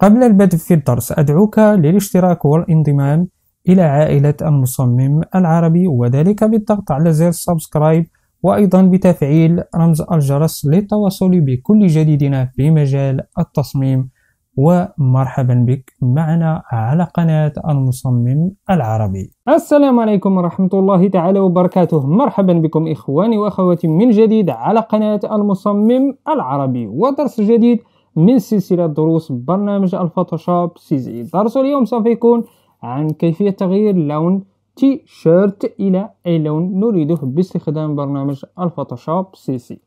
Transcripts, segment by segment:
قبل البدء في الدرس أدعوك للاشتراك والانضمام إلى عائلة المصمم العربي، وذلك بالضغط على زر سبسكرايب، وأيضا بتفعيل رمز الجرس للتواصل بكل جديدنا في مجال التصميم. ومرحبا بك معنا على قناة المصمم العربي. السلام عليكم ورحمة الله تعالى وبركاته. مرحبا بكم إخواني وأخواتي من جديد على قناة المصمم العربي، ودرس جديد من سلسلة دروس برنامج الفوتوشوب سيزي. درس اليوم سوف يكون عن كيفية تغيير لون تي شيرت إلى أي لون نريده باستخدام برنامج الفوتوشوب سيزي.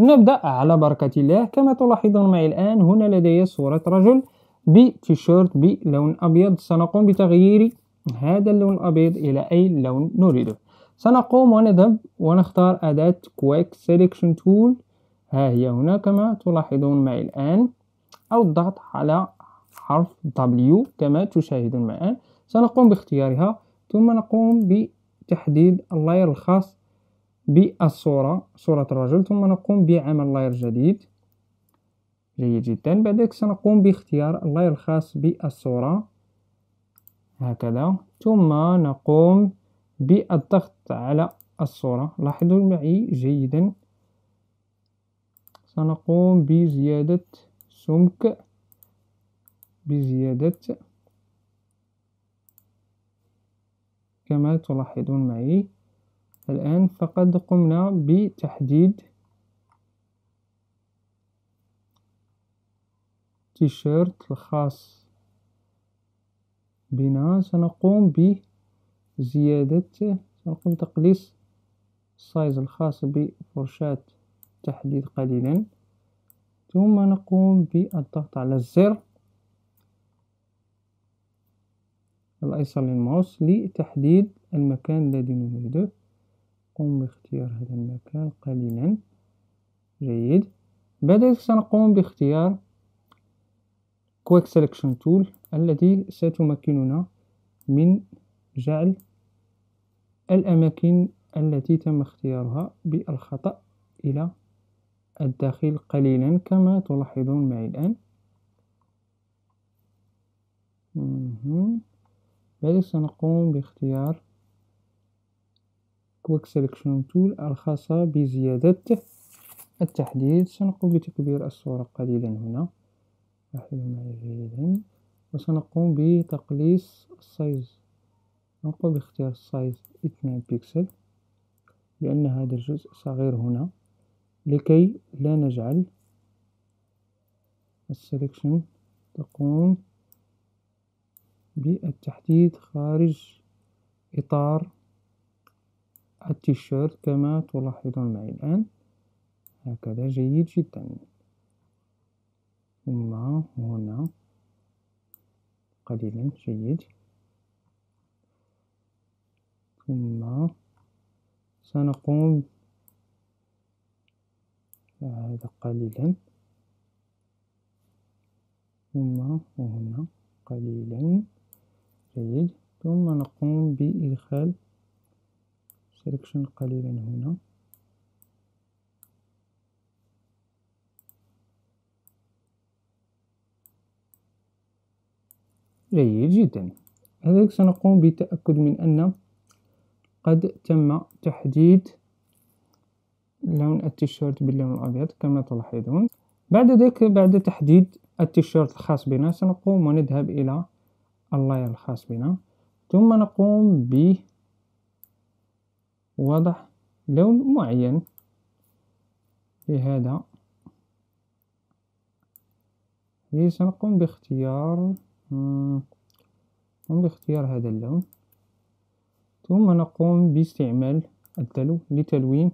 نبدأ على بركة الله. كما تلاحظون معي الآن هنا لدي صورة رجل بتيشيرت بلون أبيض. سنقوم بتغيير هذا اللون الأبيض إلى أي لون نريده. سنقوم ونذهب ونختار أداة Quick Selection Tool، ها هي هنا كما تلاحظون معي الآن، أو الضغط على حرف W كما تشاهدون معي. سنقوم باختيارها ثم نقوم بتحديد اللاير الخاص بالصورة، صورة الرجل، ثم نقوم بعمل لاير جديد. جيد جدا. بعد ذلك سنقوم باختيار اللاير الخاص بالصورة هكذا، ثم نقوم بالضغط على الصورة. لاحظوا معي جيدا، سنقوم بزيادة سمك، بزيادة كما تلاحظون معي الآن. فقد قمنا بتحديد تيشيرت الخاص بنا. سنقوم بزيادة، سنقوم بتقليص السايز الخاص بفرشاة التحديد قليلا، ثم نقوم بالضغط على الزر الأيسر للماوس لتحديد المكان الذي نريده. نقوم باختيار هذا المكان قليلا. جيد. بعد ذلك سنقوم باختيار Quick Selection Tool التي ستمكننا من جعل الأماكن التي تم اختيارها بالخطأ إلى الداخل قليلا كما تلاحظون معي الآن. بعد ذلك سنقوم باختيار Quick Selection Tool الخاصة بزيادة التحديد. سنقوم بتكبير الصورة قليلا هنا، لاحظوا معي جيدا، وسنقوم بتقليص السايز. نقوم باختيار السايز 2 بكسل لأن هذا الجزء صغير هنا، لكي لا نجعل السلكشن تقوم بالتحديد خارج إطار التيشيرت كما تلاحظون معي الآن هكذا. جيد جدا. ثم هنا قليلا. جيد. ثم سنقوم هذا قليلا، ثم هنا قليلا. جيد. ثم نقوم بإدخال سلكشن قليلا هنا، جيد جدا. هذا سنقوم بالتأكد من أن قد تم تحديد لون التيشيرت باللون الأبيض كما تلاحظون. بعد ذلك، بعد تحديد التيشيرت الخاص بنا، سنقوم ونذهب إلى اللاير الخاص بنا، ثم نقوم ب وضع لون معين لهذا. سنقوم باختيار هذا اللون، ثم نقوم باستعمال الدلو لتلوين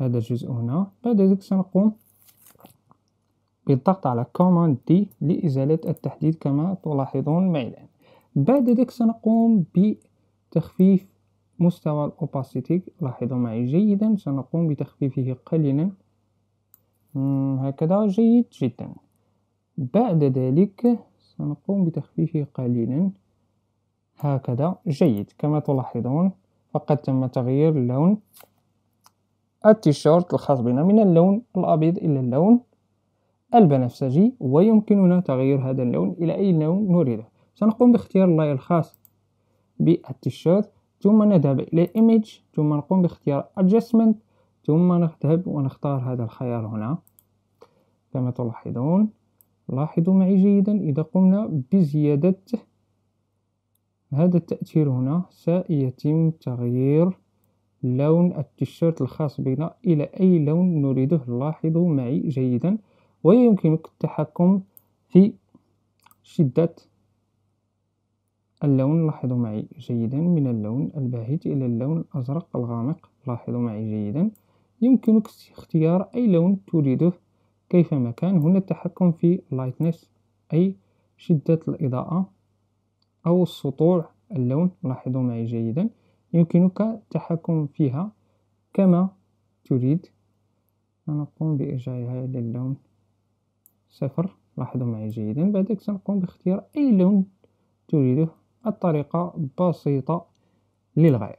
هذا الجزء هنا. بعد ذلك سنقوم بالضغط على Command D لإزالة التحديد كما تلاحظون معي الآن. بعد ذلك سنقوم بتخفيف مستوى الأوباسيتي. لاحظوا معي جيدا، سنقوم بتخفيفه قليلا هكذا. جيد جدا. بعد ذلك سنقوم بتخفيفه قليلا هكذا. جيد. كما تلاحظون فقد تم تغيير لون التيشيرت الخاص بنا من اللون الأبيض إلى اللون البنفسجي، ويمكننا تغيير هذا اللون إلى أي لون نريده. سنقوم باختيار اللاير الخاص بالتيشيرت، ثم نذهب إلى Image، ثم نقوم باختيار Adjustment، ثم نذهب ونختار هذا الخيار هنا كما تلاحظون. لاحظوا معي جيدا، إذا قمنا بزيادة هذا التأثير هنا سيتم تغيير لون التيشيرت الخاص بنا إلى أي لون نريده. لاحظوا معي جيدا، ويمكنك التحكم في شدة اللون. لاحظوا معي جيدا، من اللون الباهت إلى اللون الأزرق الغامق. لاحظوا معي جيدا، يمكنك اختيار أي لون تريده كيفما كان. هنا التحكم في Lightness أي شدة الإضاءة أو السطوع اللون. لاحظوا معي جيدا، يمكنك التحكم فيها كما تريد. سنقوم بإرجاعها إلى اللون 0. لاحظوا معي جيدا، بعدك سنقوم باختيار أي لون تريده. الطريقة بسيطة للغاية.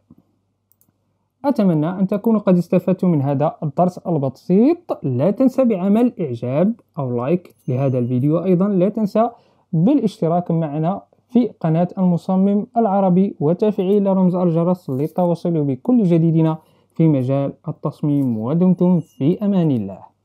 أتمنى أن تكونوا قد استفدتم من هذا الدرس البسيط. لا تنسى بعمل إعجاب أو لايك لهذا الفيديو. أيضا لا تنسى بالاشتراك معنا في قناة المصمم العربي وتفعيل رمز الجرس للتواصل بكل جديدنا في مجال التصميم، ودمتم في أمان الله.